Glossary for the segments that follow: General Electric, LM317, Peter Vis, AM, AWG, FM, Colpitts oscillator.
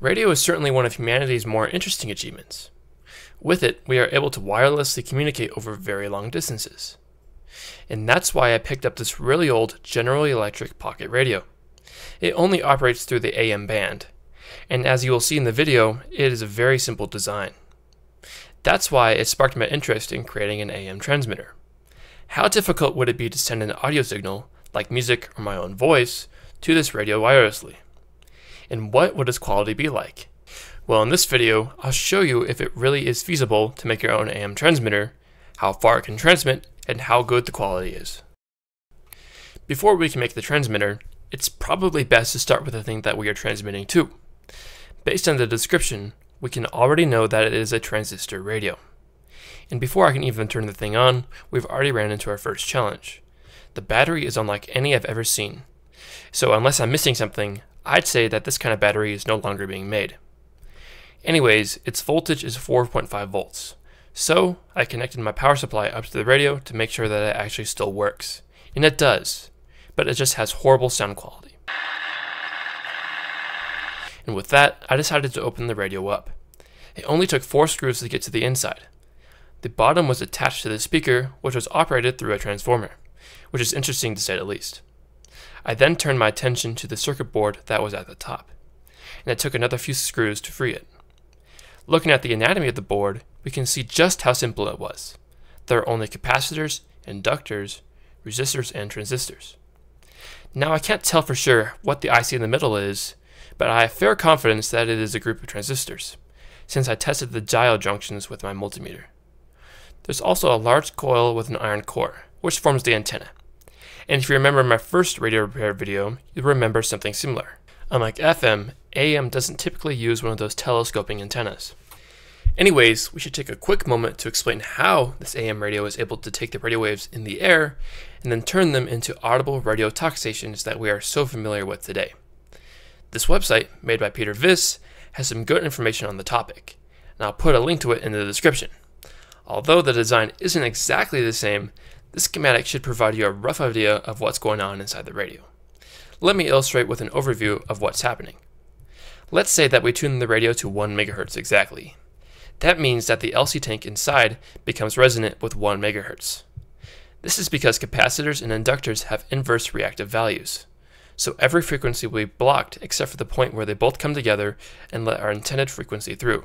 Radio is certainly one of humanity's more interesting achievements. With it, we are able to wirelessly communicate over very long distances. And that's why I picked up this really old General Electric pocket radio. It only operates through the AM band, and as you will see in the video, it is a very simple design. That's why it sparked my interest in creating an AM transmitter. How difficult would it be to send an audio signal, like music or my own voice, to this radio wirelessly? And what would its quality be like? Well, in this video, I'll show you if it really is feasible to make your own AM transmitter, how far it can transmit, and how good the quality is. Before we can make the transmitter, it's probably best to start with the thing that we are transmitting to. Based on the description, we can already know that it is a transistor radio. And before I can even turn the thing on, we've already ran into our first challenge. The battery is unlike any I've ever seen. So unless I'm missing something, I'd say that this kind of battery is no longer being made. Anyways, its voltage is 4.5 volts. So I connected my power supply up to the radio to make sure that it actually still works. And it does, but it just has horrible sound quality. And with that, I decided to open the radio up. It only took 4 screws to get to the inside. The bottom was attached to the speaker, which was operated through a transformer, which is interesting to say the least. I then turned my attention to the circuit board that was at the top, and it took another few screws to free it. Looking at the anatomy of the board, we can see just how simple it was. There are only capacitors, inductors, resistors, and transistors. Now I can't tell for sure what the IC in the middle is, but I have fair confidence that it is a group of transistors, since I tested the diode junctions with my multimeter. There's also a large coil with an iron core, which forms the antenna. And if you remember my first radio repair video, you'll remember something similar. Unlike FM, AM doesn't typically use one of those telescoping antennas. Anyways, we should take a quick moment to explain how this AM radio is able to take the radio waves in the air and then turn them into audible radio talk stations that we are so familiar with today. This website, made by Peter Vis, has some good information on the topic, and I'll put a link to it in the description. Although the design isn't exactly the same, this schematic should provide you a rough idea of what's going on inside the radio. Let me illustrate with an overview of what's happening. Let's say that we tune the radio to 1 MHz exactly. That means that the LC tank inside becomes resonant with 1 MHz. This is because capacitors and inductors have inverse reactive values. So every frequency will be blocked except for the point where they both come together and let our intended frequency through.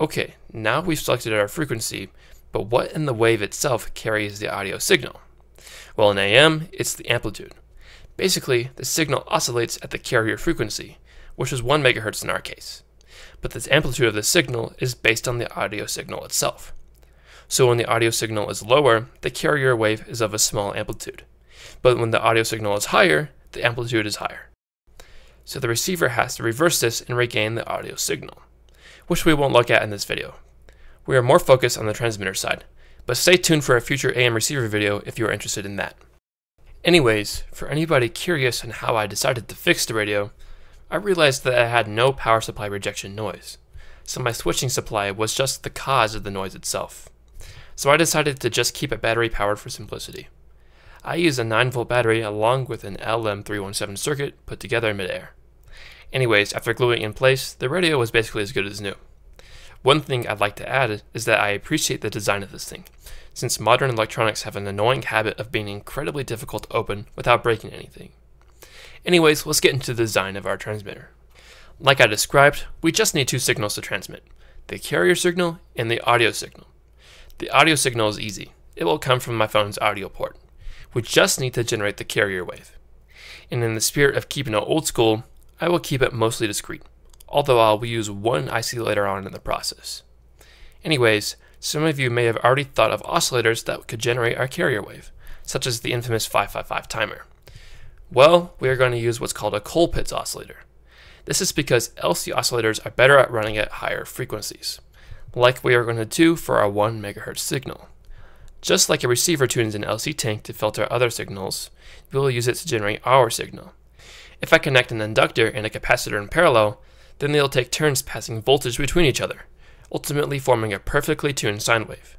Okay, now we've selected our frequency, but what in the wave itself carries the audio signal? Well, in AM, it's the amplitude. Basically, the signal oscillates at the carrier frequency, which is 1 MHz in our case. But this amplitude of the signal is based on the audio signal itself. So when the audio signal is lower, the carrier wave is of a small amplitude. But when the audio signal is higher, the amplitude is higher. So the receiver has to reverse this and regain the audio signal, which we won't look at in this video. We are more focused on the transmitter side, but stay tuned for a future AM receiver video if you are interested in that. Anyways, for anybody curious on how I decided to fix the radio, I realized that I had no power supply rejection noise, so my switching supply was just the cause of the noise itself. So I decided to just keep it battery powered for simplicity. I use a 9-volt battery along with an LM317 circuit put together in midair. Anyways, after gluing it in place, the radio was basically as good as new. One thing I'd like to add is that I appreciate the design of this thing, since modern electronics have an annoying habit of being incredibly difficult to open without breaking anything. Anyways, let's get into the design of our transmitter. Like I described, we just need 2 signals to transmit, the carrier signal and the audio signal. The audio signal is easy. It will come from my phone's audio port. We just need to generate the carrier wave. And in the spirit of keeping it old school, I will keep it mostly discrete, although I'll use one IC later on in the process. Anyways, some of you may have already thought of oscillators that could generate our carrier wave, such as the infamous 555 timer. Well, we are going to use what's called a Colpitts oscillator. This is because LC oscillators are better at running at higher frequencies, like we are going to do for our 1 MHz signal. Just like a receiver tunes an LC tank to filter other signals, we will use it to generate our signal. If I connect an inductor and a capacitor in parallel, then they'll take turns passing voltage between each other, ultimately forming a perfectly tuned sine wave.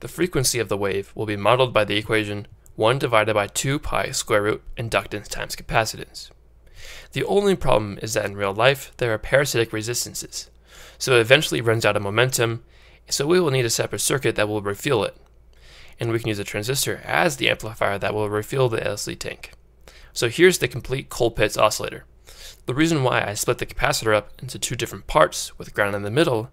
The frequency of the wave will be modeled by the equation 1 divided by 2 pi square root inductance times capacitance. The only problem is that in real life, there are parasitic resistances, so it eventually runs out of momentum, so we will need a separate circuit that will refuel it. And we can use a transistor as the amplifier that will refuel the LC tank. So here's the complete Colpitts oscillator. The reason why I split the capacitor up into two different parts with ground in the middle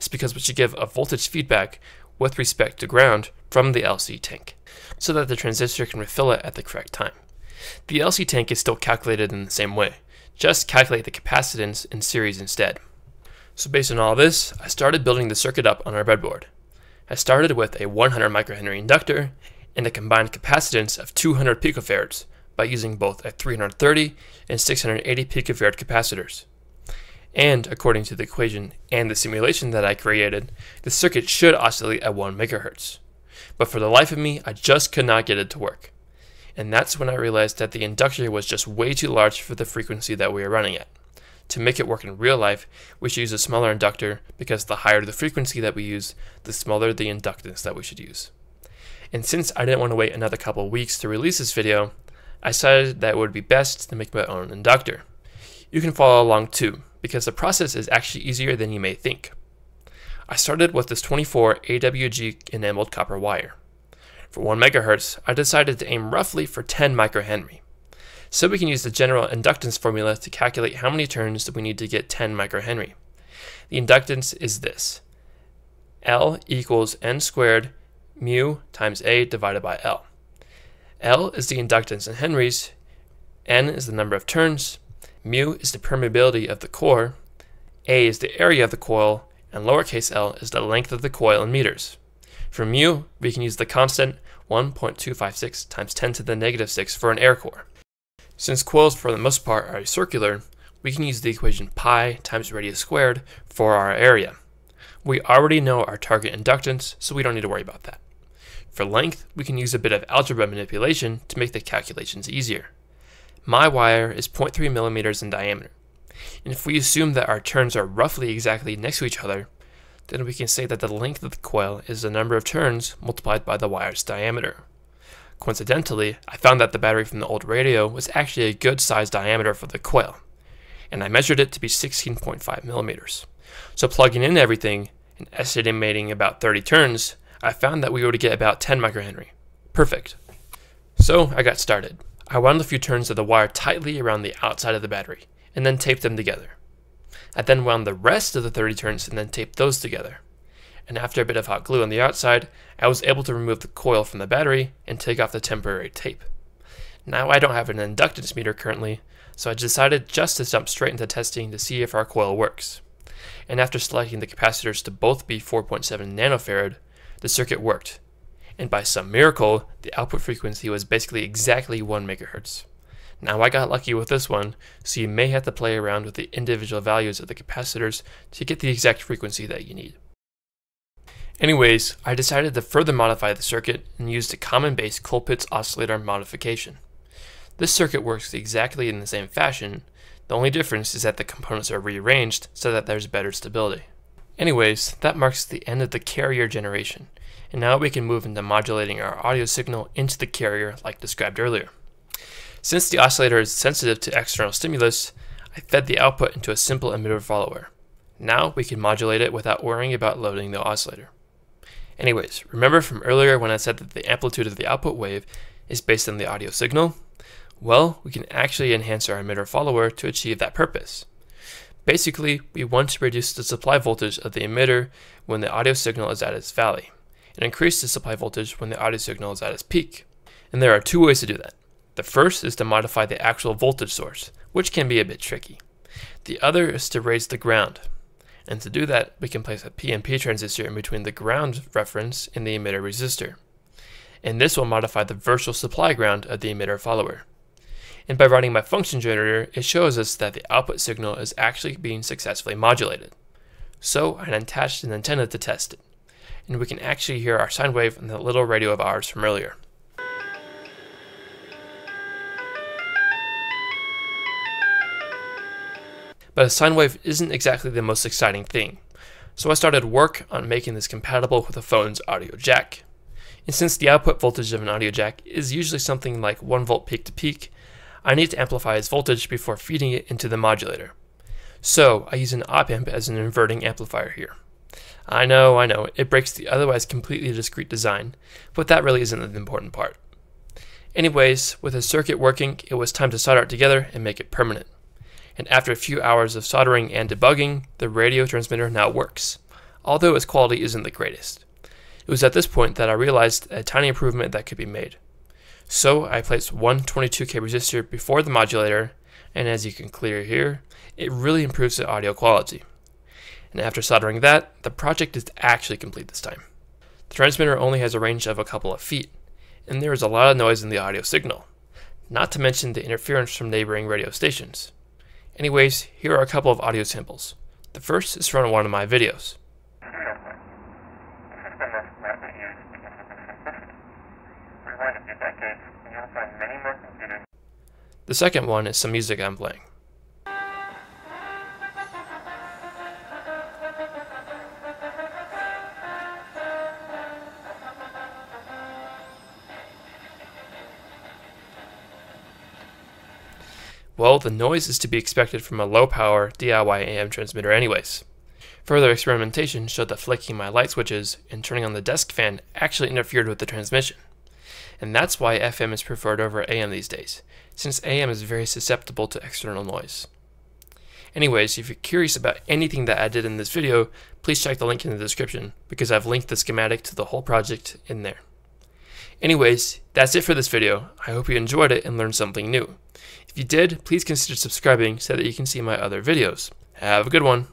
is because we should give a voltage feedback with respect to ground from the LC tank, so that the transistor can refill it at the correct time. The LC tank is still calculated in the same way, just calculate the capacitance in series instead. So based on all this, I started building the circuit up on our breadboard. I started with a 100 microhenry inductor and a combined capacitance of 200 picofarads by using both a 330 and 680 picofarad capacitors. And according to the equation and the simulation that I created, the circuit should oscillate at 1 megahertz. But for the life of me, I just could not get it to work. And that's when I realized that the inductor was just way too large for the frequency that we were running at. To make it work in real life, we should use a smaller inductor, because the higher the frequency that we use, the smaller the inductance that we should use. And since I didn't want to wait another couple of weeks to release this video, I decided that it would be best to make my own inductor. You can follow along too, because the process is actually easier than you may think. I started with this 24 AWG enameled copper wire. For 1 megahertz, I decided to aim roughly for 10 microhenry. So we can use the general inductance formula to calculate how many turns that we need to get 10 microhenry. The inductance is this: L equals N squared mu times A divided by L. L is the inductance in henries, N is the number of turns, mu is the permeability of the core, A is the area of the coil, and lowercase l is the length of the coil in meters. For mu, we can use the constant 1.256 times 10 to the negative 6 for an air core. Since coils for the most part are circular, we can use the equation pi times radius squared for our area. We already know our target inductance, so we don't need to worry about that. For length, we can use a bit of algebra manipulation to make the calculations easier. My wire is 0.3 millimeters in diameter, and if we assume that our turns are roughly exactly next to each other, then we can say that the length of the coil is the number of turns multiplied by the wire's diameter. Coincidentally, I found that the battery from the old radio was actually a good size diameter for the coil, and I measured it to be 16.5 millimeters. So plugging in everything and estimating about 30 turns, I found that we were to get about 10 microhenry. Perfect. So I got started. I wound a few turns of the wire tightly around the outside of the battery, and then taped them together. I then wound the rest of the 30 turns and then taped those together. And after a bit of hot glue on the outside, I was able to remove the coil from the battery and take off the temporary tape. Now I don't have an inductance meter currently, so I decided just to jump straight into testing to see if our coil works. And after selecting the capacitors to both be 4.7 nanofarad, the circuit worked. And by some miracle, the output frequency was basically exactly 1 megahertz. Now I got lucky with this one, so you may have to play around with the individual values of the capacitors to get the exact frequency that you need. Anyways, I decided to further modify the circuit and used a common base Colpitts oscillator modification. This circuit works exactly in the same fashion, the only difference is that the components are rearranged so that there's better stability. Anyways, that marks the end of the carrier generation, and now we can move into modulating our audio signal into the carrier like described earlier. Since the oscillator is sensitive to external stimulus, I fed the output into a simple emitter follower. Now we can modulate it without worrying about loading the oscillator. Anyways, remember from earlier when I said that the amplitude of the output wave is based on the audio signal? Well, we can actually enhance our emitter follower to achieve that purpose. Basically, we want to reduce the supply voltage of the emitter when the audio signal is at its valley, and increase the supply voltage when the audio signal is at its peak. And there are two ways to do that. The first is to modify the actual voltage source, which can be a bit tricky. The other is to raise the ground. And to do that, we can place a PNP transistor in between the ground reference and the emitter resistor. And this will modify the virtual supply ground of the emitter follower. And by writing my function generator, it shows us that the output signal is actually being successfully modulated. So I attached an antenna to test it. And we can actually hear our sine wave on that little radio of ours from earlier. But a sine wave isn't exactly the most exciting thing, so I started work on making this compatible with a phone's audio jack. And since the output voltage of an audio jack is usually something like 1 volt peak to peak, I need to amplify its voltage before feeding it into the modulator. So I use an op-amp as an inverting amplifier here. I know, it breaks the otherwise completely discrete design, but that really isn't the important part. Anyways, with the circuit working, it was time to solder it together and make it permanent. And after a few hours of soldering and debugging, the radio transmitter now works, although its quality isn't the greatest. It was at this point that I realized a tiny improvement that could be made. So I placed one 22K resistor before the modulator, and as you can clear here, it really improves the audio quality. And after soldering that, the project is actually complete this time. The transmitter only has a range of a couple of feet, and there is a lot of noise in the audio signal, not to mention the interference from neighboring radio stations. Anyways, here are a couple of audio samples. The first is from one of my videos. The second one is some music I'm playing. Well, the noise is to be expected from a low-power DIY AM transmitter anyways. Further experimentation showed that flicking my light switches and turning on the desk fan actually interfered with the transmission. And that's why FM is preferred over AM these days, since AM is very susceptible to external noise. Anyways, if you're curious about anything that I did in this video, please check the link in the description, because I've linked the schematic to the whole project in there. Anyways, that's it for this video. I hope you enjoyed it and learned something new. If you did, please consider subscribing so that you can see my other videos. Have a good one!